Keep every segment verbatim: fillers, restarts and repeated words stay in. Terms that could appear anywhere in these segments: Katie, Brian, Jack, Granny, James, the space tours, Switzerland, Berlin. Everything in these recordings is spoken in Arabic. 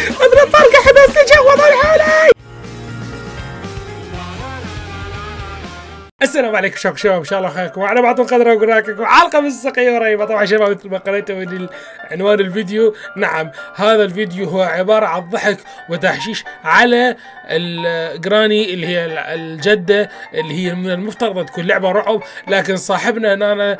اضرب فرقة حماس تجاوز الحالي. السلام عليكم شباب شباب ان شاء الله خيركم وعلى بعضكم قدر وقراكم حلقه مستقيه قريبه. طبعا شباب مثل ما قريتوا من عنوان الفيديو، نعم هذا الفيديو هو عباره عن ضحك وتحشيش على الجراني اللي هي الجده اللي هي من المفترض تكون لعبه رعب، لكن صاحبنا هنا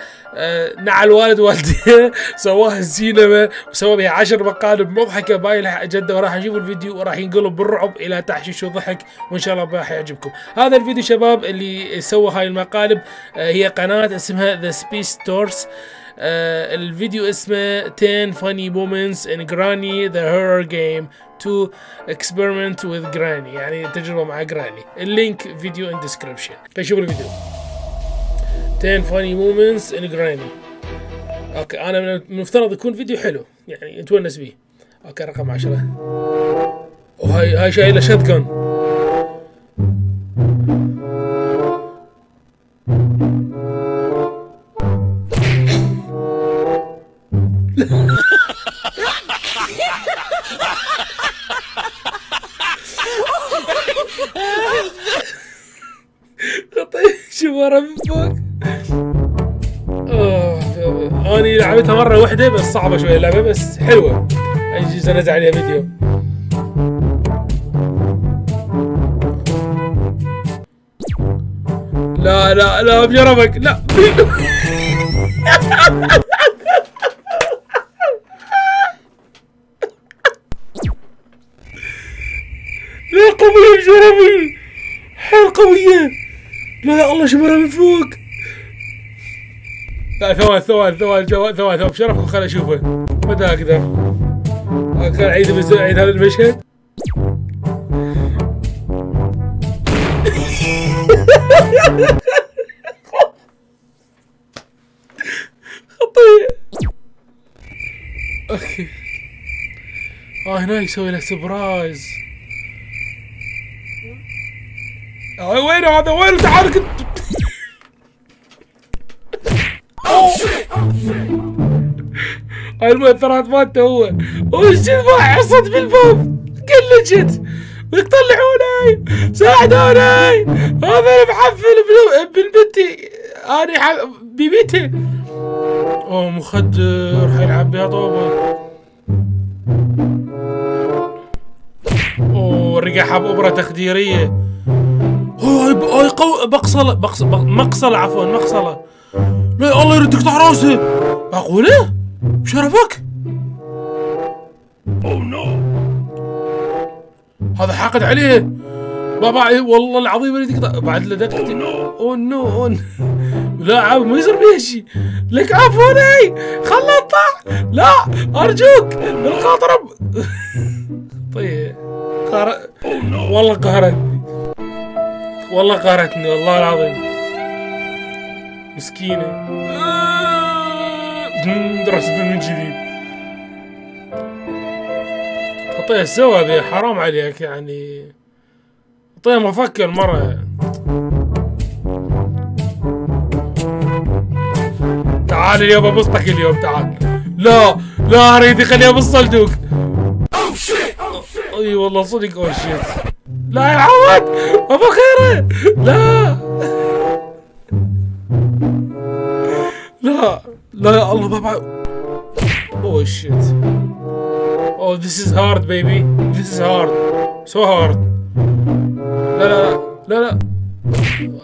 نعى الوالد والديه سواها السينما وسوى بها عشر مقالب مضحكه باي جده، وراح نشوف الفيديو وراح ينقلب بالرعب الى تحشيش وضحك وان شاء الله راح يعجبكم هذا الفيديو. شباب اللي سوى هاي المقالب هي قناة اسمها the space tours. الفيديو اسمه ten funny moments in Granny the horror game to experiment with Granny، يعني تجربة مع Granny. اللينك فيديو in description. فشوف الفيديو ten funny moments in Granny. اوكي انا من المفترض يكون فيديو حلو يعني اتونس بيه. اوكي رقم عشرة، وهاي هاي شايله شاتجن. شوف ورا من فوق. اوه اني لعبتها مره واحده بس صعبه شويه اللعبه بس حلوه. اجي انزل عليها فيديو. لا لا لا بجربك لا. لا قوية بجربي حيل قوية. لا يا الله شمرها من فوق. لا ثوان ثوان ثوان ثوان ثوان بشرفكم خل اشوفه متى اقدر. خل اعيد اعيد هذا المشهد. خطير. اوكي. اه هنا يسوي له سبرايز. وينه هذا وينه؟ تعال كنت هاي المؤثرات مالته هو. وش حصد بالباب قلجت طلعوني ساعدوني هذا محفل بالبنتي انا ببيتي. اوه مخدر حيلعب بها طوبه. اوه رقعها بابره تخديريه. اوه قوي. بقصله بقصله مقصله عفوا مقصله. لا الله يردك تحت راسي. معقوله؟ بشرفك؟ اوه نو هذا حاقد عليه بابا والله العظيم اللي تقطع بعد له دقيقتين. اوه نو اوه نو لا عاب ما يصير بيه شيء لك عفوني خلنا اطلع لا ارجوك بالخاطر. طيب والله قهرت والله قهرتني والله العظيم مسكينة. آه درس من جديد. اعطيها سوا بي حرام عليك يعني اعطيها مفكر مرة. تعال اليوم ابسطك اليوم تعال. لا لا اريد خليني ابص صندوق. اي والله صدق او شيت. لا يعود ابو خيره لا لا لا يا الله بابا. اوه شيت اوه ذيس از هارد بيبي ذيس از هارد سو هارد. لا لا لا لا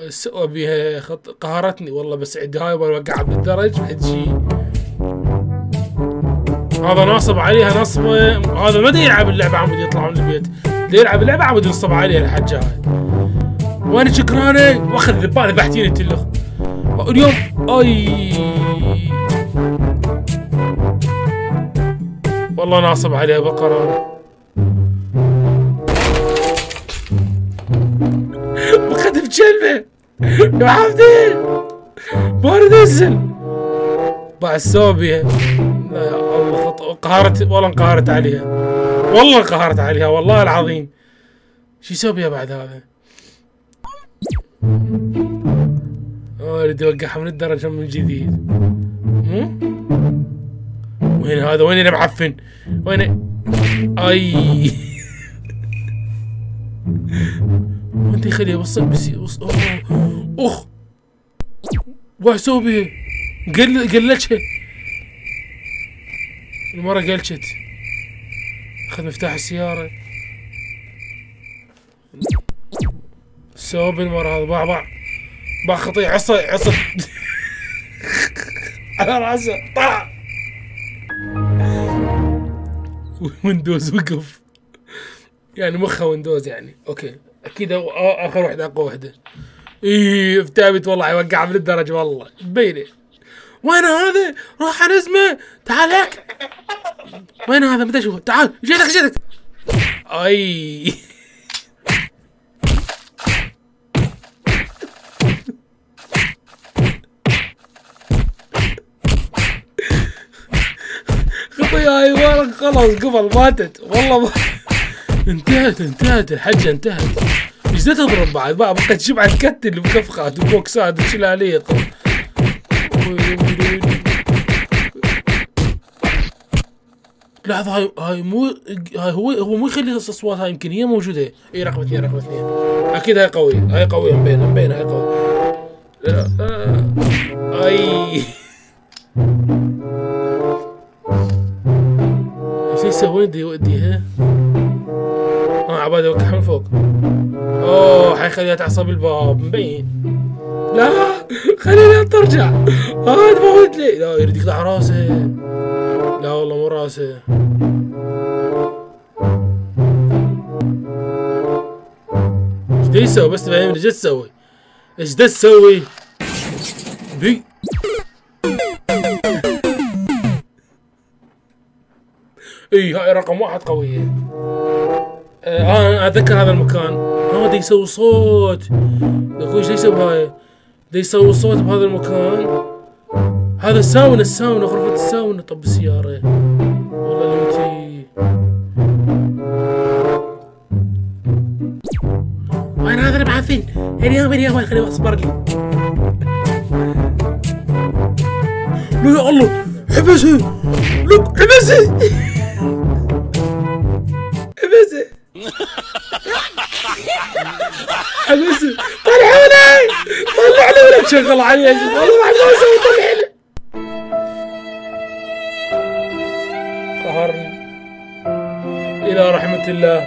سوى بيها خط... قهرتني والله بس عندي هاي وقع بالدرج بعد شيء. هذا ناصب عليها نصبه هذا ما يلعب اللعبه عمود يطلع من البيت يلعب اللعبة عمود ينصب عليه الحجة هاي. وانا شكراني واخذ ذبانة ذبحتيني تلخ اليوم. اي والله ناصب عليها بقرة بقدم جلبة يا عبدي ما نزل بعد سوبيا. لا يا الله قهرت والله انقهرت عليها والله انقهرت عليها والله العظيم. شو يسوي بعد هذا؟ اريد اوقعها من الدرجة من جديد. وين هذا؟ وين اللي معفن؟ وين اي وانت خليه وصل بسي وص... اخ وحسوبي قل قلتها المره قلتت. خذ مفتاح السياره سوبي المره هذا باع باع باع خطيئة عصا عصا على راسه طاع ويندوز وقف يعني مخه ويندوز يعني اوكي اكيد اخر واحده اقوى واحده. ايه فتابت والله يوقعها من الدرج والله تبينه. وين هذا؟ روح على اسمه تعال هيك. وين هذا؟ متى اشوفه؟ تعال جيتك جيتك. اي خطيئة ايوه خلاص قفل ماتت والله ما... انتهت انتهت الحجة انتهت. ايش تضرب بعد؟ بقت شبعة تكتل وكفخات وبوكسات وشلالية. لحظة هاي هاي مو هاي هو هو مو يخلي الاصوات هاي يمكن هي موجودة. اي رقم اثنين رقم اثنين اكيد هاي قوية هاي قوية مبينة مبينة هاي قوية. لا اي ايش يسوون دي وديها؟ اه عباد يوقعها من فوق. اوه حيخليها تعصب الباب مبين. لا خليها ترجع. اه تفوت لي. لا يريد يقطع راسه. لا والله مو راسه. ايش دا يسوي بس تفهمني ايش دا تسوي؟ ايش دا تسوي؟ بي اي هاي رقم واحد قوية. آه انا اتذكر هذا المكان. اه دا يسوي صوت. يا اخوي ايش دا يسوي هاي؟ دا يسوي صوت بهذا المكان. هذا الساونة الساونة غرفة الساونة. طب السيارة والله ليتي. وين هذا اللي بعافين؟ اليوم اليوم خليني اصبر لي. لا يا الله حبسه لك حبسه حبسه حبسه طلعوني طلعني ولا تشغل علي والله ما اسوي طلعني. إلى رحمة الله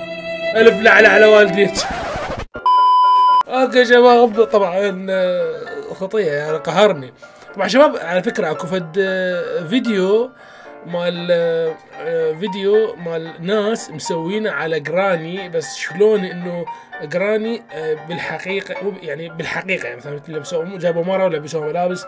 ألف لعنة على والديك. أوكي شباب طبعا خطيئة يعني قهرني. طبعا شباب على فكرة أكو فد فيديو مال فيديو مال ناس مسوينه على جراني بس شلون إنه جراني بالحقيقة يعني بالحقيقة يعني مثلا لبسوا جابوا مرة ولبسوها ملابس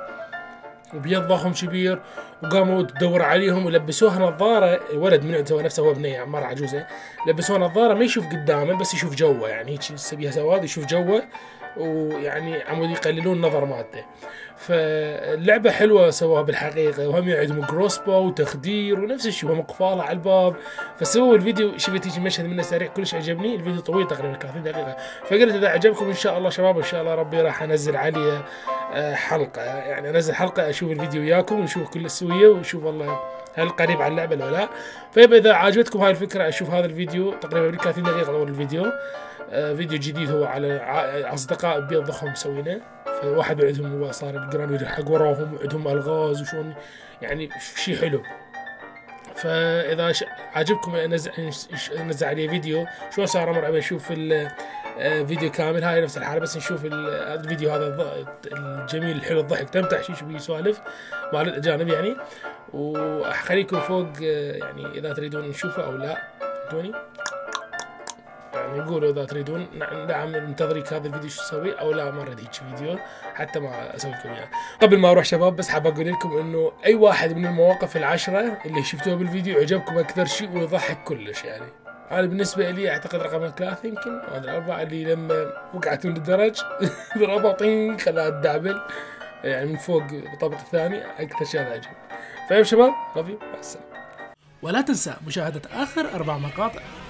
وبيض ضخم كبير وقاموا تدور عليهم ولبسوها نظاره. ولد من عند سوى نفسه هو بنيه عمار عجوزه لبسوها نظاره ما يشوف قدامه بس يشوف جوه يعني هيك يسبيها سواد يشوف جوه ويعني عمود يقللون النظر مالته. فاللعبه حلوه سووها بالحقيقه وهم يعدموا جروسبا وتخدير ونفس الشيء هم قفاله على الباب. فسووا الفيديو شفت هيك مشهد منه سريع كلش عجبني. الفيديو طويل تقريبا ثلاثين دقيقه فقلت اذا عجبكم ان شاء الله شباب ان شاء الله ربي راح انزل عليه حلقه يعني انزل حلقه اشوف الفيديو وياكم ونشوف كل السويه ونشوف والله هل قريب على اللعبه ولا لا. فيبقى اذا عجبتكم هاي الفكره اشوف هذا الفيديو تقريبا ثلاثين دقيقه اول الفيديو. آه فيديو جديد هو على اصدقاء بيض ضخم مسوينه فواحد وعدهم هو صار بالجراني حق وراهم وعدهم الغاز وشون يعني شيء حلو. فاذا عجبكم انزل انزل عليه فيديو شلون صار امر ابي اشوف الفيديو كامل. هاي نفس الحاله بس نشوف الفيديو هذا الجميل الحلو الضحك تمتع شيء شو بيسولف مال الاجانب يعني. واخليكم فوق يعني اذا تريدون نشوفه او لا فهمتوني يعني قولوا اذا تريدون نعم انتظريك هذا الفيديو شو اسوي او لا ما اريد هيك فيديو حتى ما اسوي لكم اياه يعني. قبل ما اروح شباب بس حاب اقول لكم انه اي واحد من المواقف العشره اللي شفتوها بالفيديو عجبكم اكثر شيء ويضحك كلش يعني انا بالنسبه لي اعتقد رقم ثلاثه يمكن هذا الاربعه اللي لما وقعت من الدرج ضربها طين خلاها تدعبل يعني من فوق الطابق الثاني اكثر شيء هذا عجب. فيا شباب ربي مع السلامه ولا تنسى مشاهده اخر اربع مقاطع.